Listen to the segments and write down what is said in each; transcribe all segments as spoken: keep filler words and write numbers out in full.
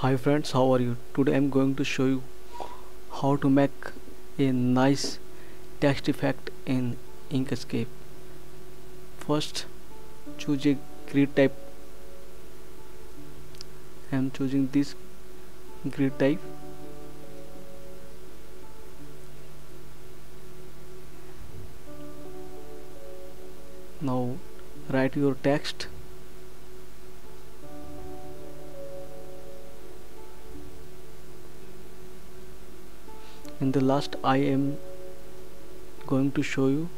Hi friends, how are you? Today I'm going to show you how to make a nice text effect in Inkscape. First choose a grid type. I'm choosing this grid type. Now write your text. In the last, I am going to show you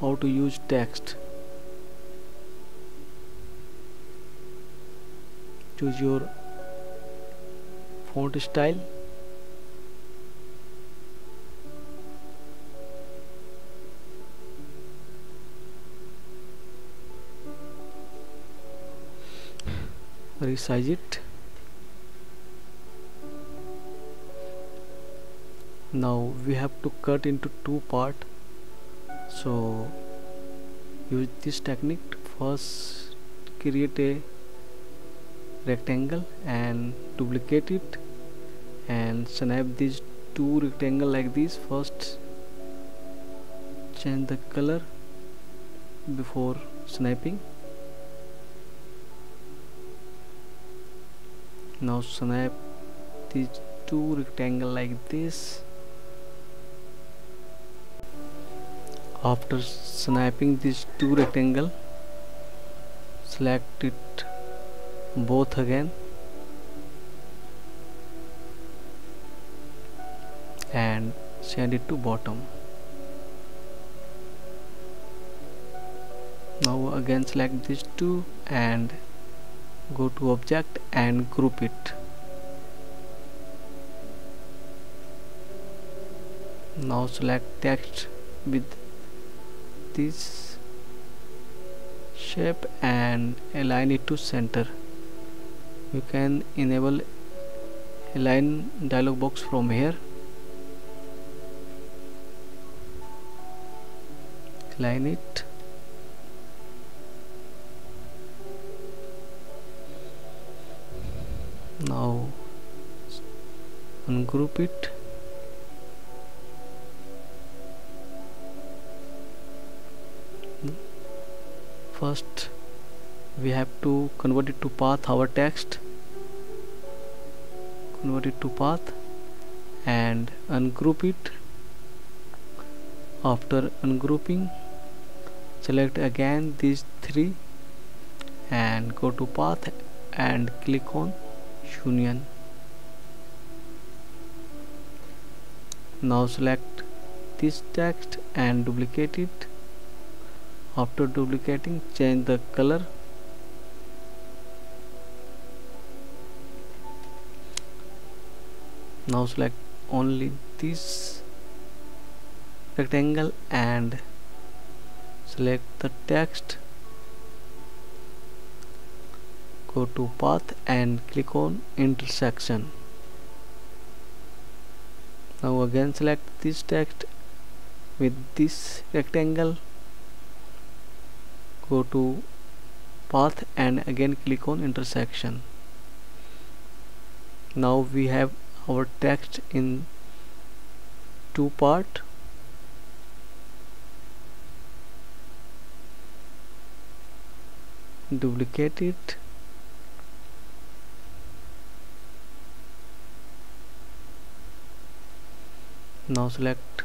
how to use text. Choose your font style. Resize it. Now we have to cut into two parts, so use this technique. First create a rectangle and duplicate it and snap these two rectangles like this. First change the color before snapping. Now snap these two rectangles like this. After snapping these two rectangles, select it both again and send it to bottom. Now again select these two and go to object and group it. Now select text with this shape and align it to center. You can enable align dialog box from here. Align it. Now ungroup it. First we have to convert it to path, our text, convert it to path and ungroup it. After ungrouping, select again these three and go to path and click on union. Now select this text and duplicate it. After duplicating, change the color . Now select only this rectangle and select the text, go to path and click on intersection. Now again select this text with this rectangle, go to path and again click on intersection. Now we have our text in two parts. Duplicate it. Now select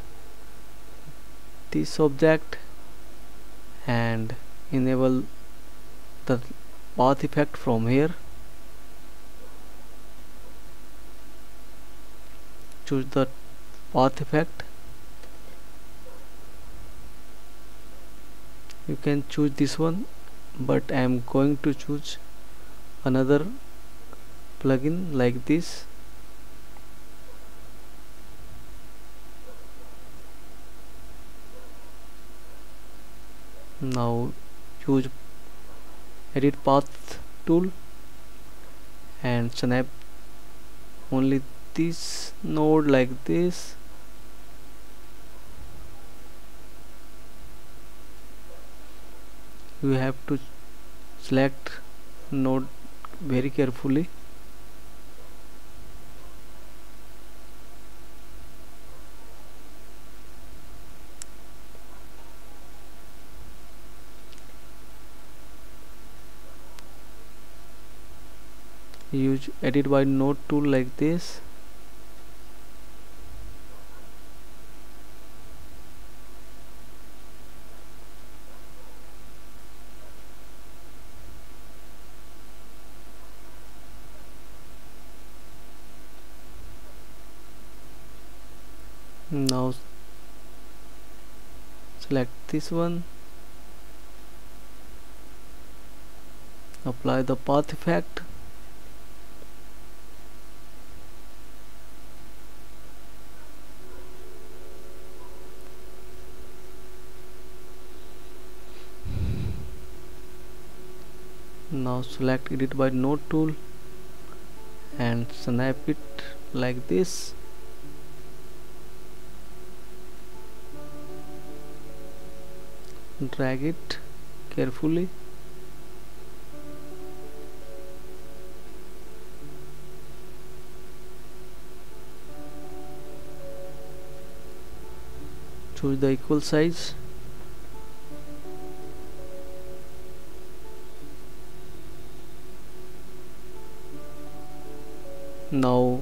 this object and enable the path effect from here. Choose the path effect. You can choose this one, but I am going to choose another plugin like this. Now choose edit path tool and snap only this node like this. You have to select node very carefully. Use edit by node tool like this. Now select this one, apply the path effect. Now select edit by node tool and snap it like this. Drag it carefully. Choose the equal size. Now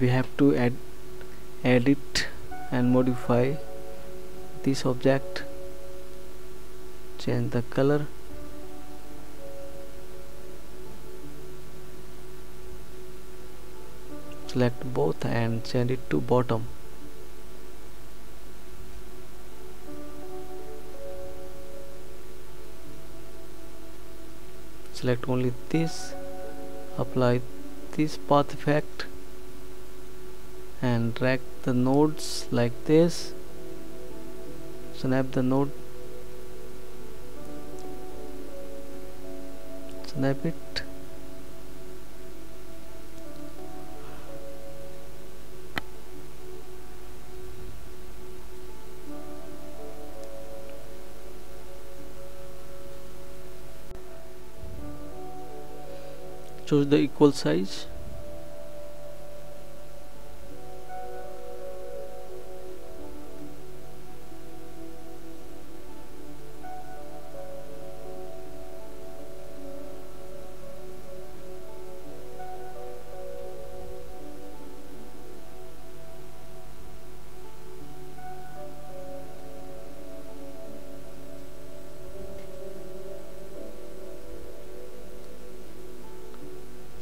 we have to add edit and modify this object. Change the color. Select both and change it to bottom. Select only this, apply this path effect and drag the nodes like this. Snap the node, snap it. Choose the equal size.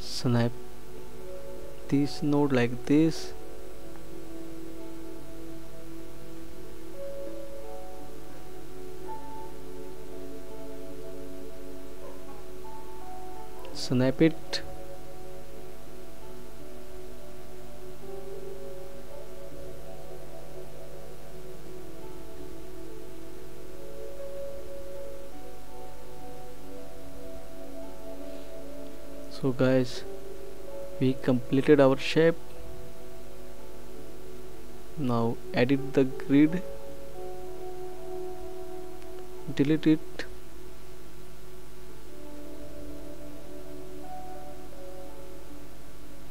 Snap this node like this. Snap it. So guys, we completed our shape. Now edit the grid, delete it,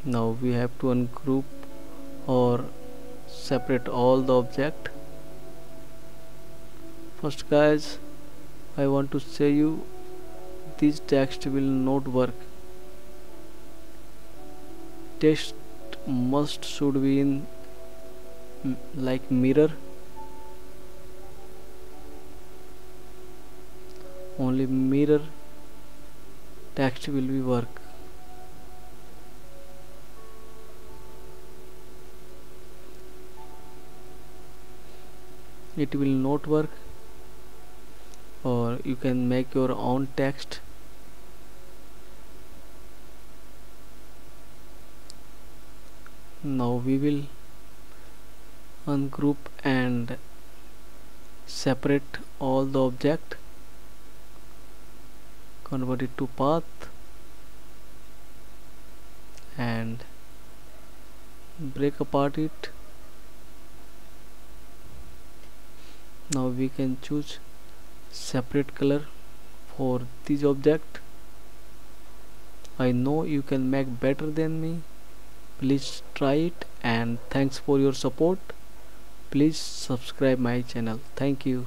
now we have to ungroup or separate all the object. First guys, I want to say you this text will not work. Text must should be in like mirror. Only mirror text will be work. It will not work. Or you can make your own text. Now we will ungroup and separate all the object, convert it to path and break apart it. Now we can choose separate color for this object. I know you can make better than me. Please try it, and thanks for your support. Please subscribe my channel. Thank you.